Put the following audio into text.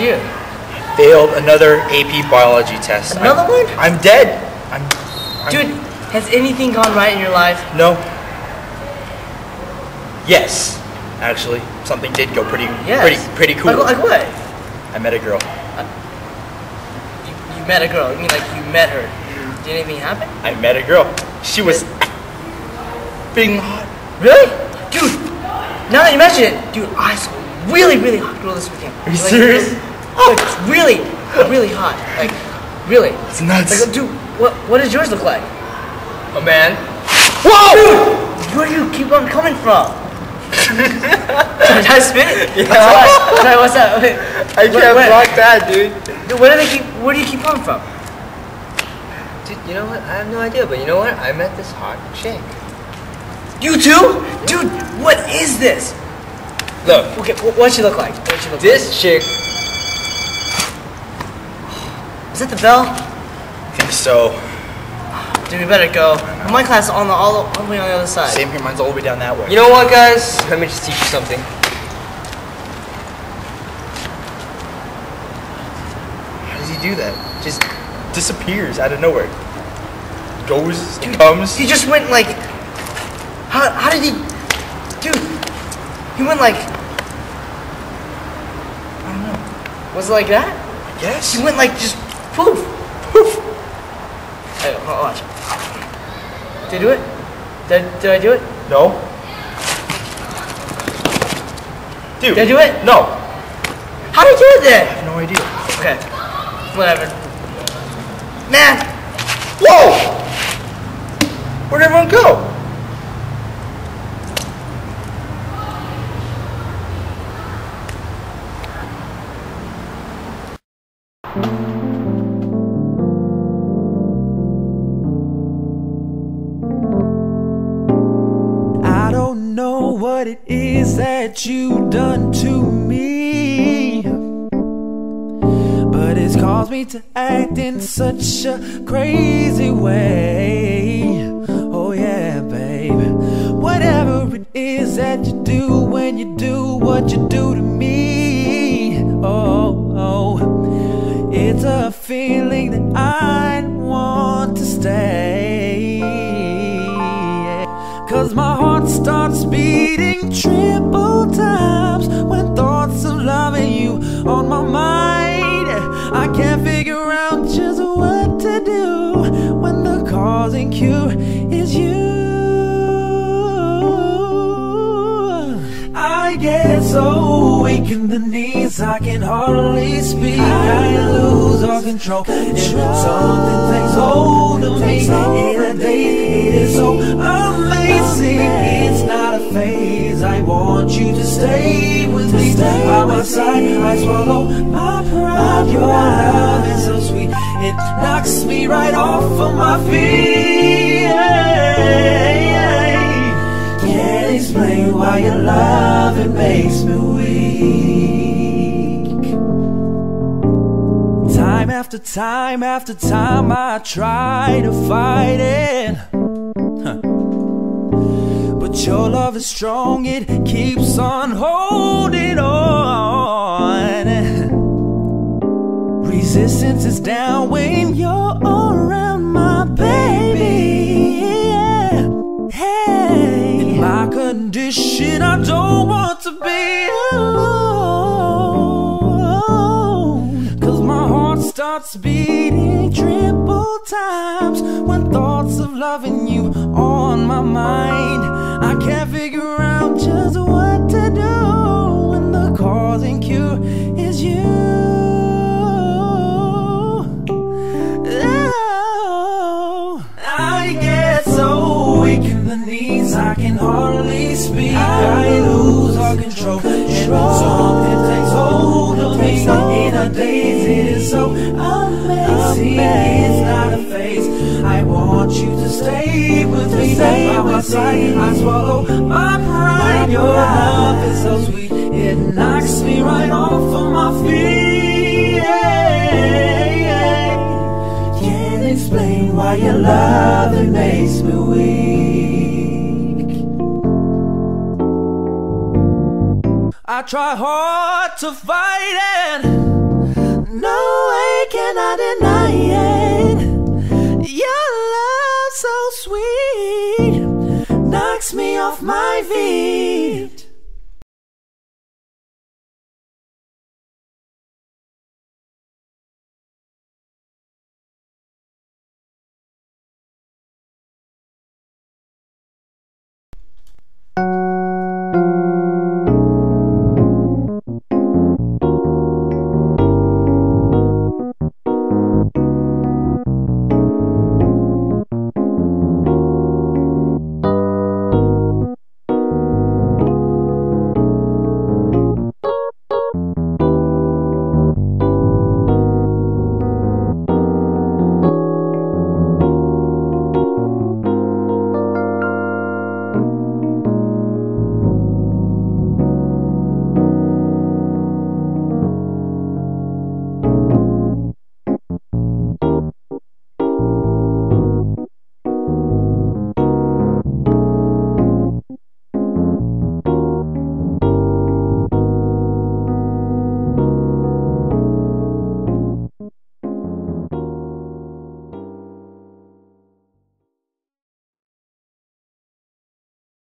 year. Failed another AP biology test. Another one? I'm dead. Dude, has anything gone right in your life? No. Yes, actually, something did go pretty cool. Like what? I met a girl. You met a girl? You mean like you met her? Did anything happen? I met a girl. She was being hot. Really? Dude, now that you mention it, dude, I saw a really, really hot girl this weekend. Are you like, serious? Like, really, really hot. Like, really. It's nuts. Like, dude, what does yours look like? A man. Whoa! Dude, where do you keep on coming from? Did I spit it? Yeah. Sorry, what's up? Wait, I can't block that, dude. Dude, where do you keep coming from? Dude, you know what? I have no idea, but you know what? I met this hot chick. You too? Dude, what is this? Look. Okay, what'd she look like? This chick. Is that the bell? I think so. Dude, we better go. My class is all the way on the other side. Same here, mine's all the way down that way. You know what, guys? Let me just teach you something. How does he do that? Just disappears out of nowhere. Goes, dude, comes. He just went like... How did he... Dude, he went like... I don't know. Was it like that? I guess. He went like just... Poof! Poof! Hey, watch. Did I do it? Did I do it? No. Dude. Did I do it? No. How did you do it then? I have no idea. Okay. Whatever. Man! Whoa! Where'd everyone go? What it is that you done to me, but it's caused me to act in such a crazy way. Oh yeah, baby. Whatever it is that you do when you do what you do to me, oh, it's a feeling that I want to stay. 'Cause my heart starts beating triple times when thoughts of loving you on my mind. I can't figure out just what to do when the cause and cure is you. I get so weak in the knees, I can hardly speak. I lose all control. If something takes hold of me in a day, it is so amazing. It's not a phase. I want you to stay with me. By my side, I swallow my pride. Your love is so sweet, it knocks me right off of my feet. Can't explain why your love, it makes me weak. Time after time after time, I try to fight it, but your love is strong, it keeps on holding on. Resistance is down when you're around, my baby. Hey, in my condition, I don't want to be alone. 'Cause my heart starts beating triple times when thoughts of loving you on my mind. I can't figure out just what to do when the cause and cure is you. Oh. I get so weak in the knees, I can hardly speak. I lose all control. Something takes hold of me in a daze. It is so amazing. It's not a phase. I want you to stay with me. By my side, I swallow my pride. Your love is so sweet, it knocks me right off of my feet. Can't explain why your love, it makes me weak. I try hard to fight it, No way can I deny it. Your love so sweet knocks me off my feet.